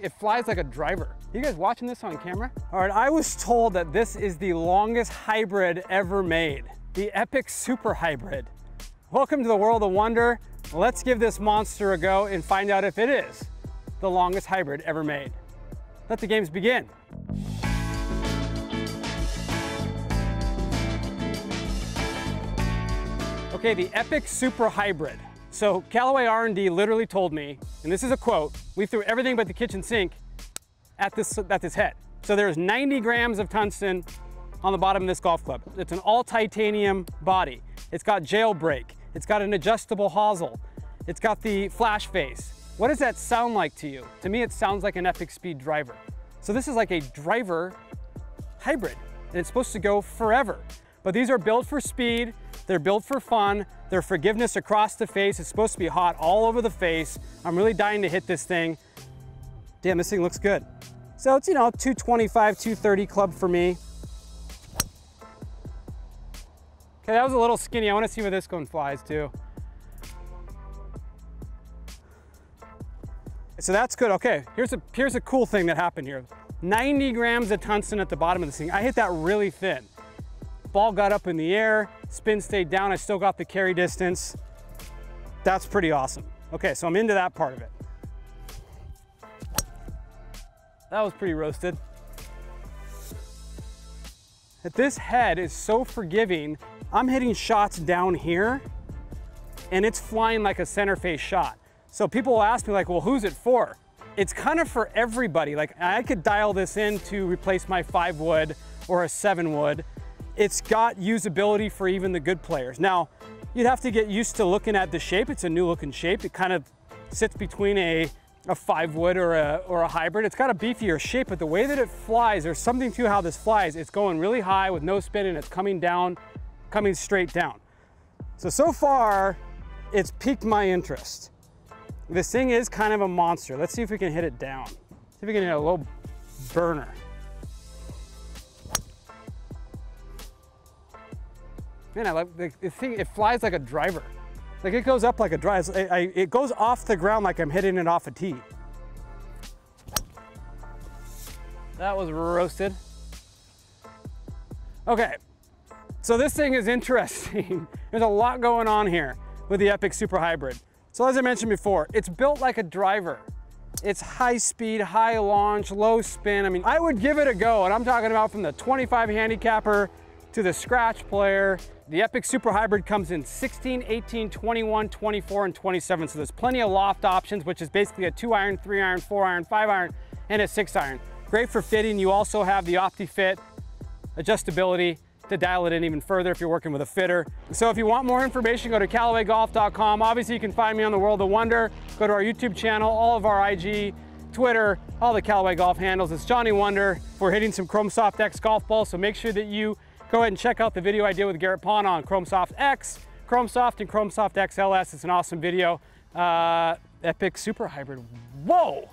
It flies like a driver. You guys watching this on camera? All right, I was told that this is the longest hybrid ever made, the Epic Super Hybrid. Welcome to the World of Wonder. Let's give this monster a go and find out if it is the longest hybrid ever made. Let the games begin. Okay, the Epic Super Hybrid. So Callaway R&D literally told me, and this is a quote, we threw everything but the kitchen sink at this head. So there's 90 grams of tungsten on the bottom of this golf club. It's an all titanium body. It's got Jailbreak. It's got an adjustable hosel. It's got the flash face. What does that sound like to you? To me, it sounds like an Epic Speed driver. So this is like a driver hybrid, and it's supposed to go forever. But these are built for speed. They're built for fun. They're forgiveness across the face. It's supposed to be hot all over the face. I'm really dying to hit this thing. Damn, this thing looks good. So it's, you know, 225, 230 club for me. Okay, that was a little skinny. I want to see where this one flies too. So that's good. Okay, here's a cool thing that happened here. 90 grams of tungsten at the bottom of this thing. I hit that really thin. Ball got up in the air, spin stayed down, I still got the carry distance. That's pretty awesome. Okay, so I'm into that part of it. That was pretty roasted. But this head is so forgiving. I'm hitting shots down here and it's flying like a center face shot. So people will ask me like, well, who's it for? It's kind of for everybody. Like I could dial this in to replace my 5-wood or a 7-wood. It's got usability for even the good players. Now, you'd have to get used to looking at the shape. It's a new looking shape. It kind of sits between a 5-wood or a hybrid. It's got a beefier shape, but the way that it flies, there's something to how this flies. It's going really high with no spin and it's coming down, coming straight down. So far, it's piqued my interest. This thing is kind of a monster. Let's see if we can hit it down. See if we can hit a low burner. Man, I like the thing, it flies like a driver. Like it goes up like a driver. It goes off the ground like I'm hitting it off a tee. That was roasted. Okay, so this thing is interesting. There's a lot going on here with the Epic Super Hybrid. So as I mentioned before, it's built like a driver. It's high speed, high launch, low spin. I mean, I would give it a go, and I'm talking about from the 25 handicapper to the scratch player. The Epic Super Hybrid comes in 16, 18, 21, 24, and 27. So there's plenty of loft options, which is basically a 2-iron, 3-iron, 4-iron, 5-iron, and a 6-iron. Great for fitting. You also have the OptiFit adjustability to dial it in even further if you're working with a fitter. So if you want more information, go to CallawayGolf.com. Obviously, you can find me on the World of Wonder. Go to our YouTube channel, all of our IG, Twitter, all the Callaway Golf handles. It's Johnny Wonder. We're hitting some Chrome Soft X golf balls, so make sure that you go ahead and check out the video I did with Garrett Pond on Chrome Soft X, Chrome Soft, and Chrome Soft XLS. It's an awesome video. Epic Super Hybrid. Whoa!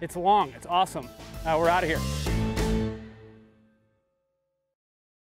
It's long. It's awesome. We're out of here.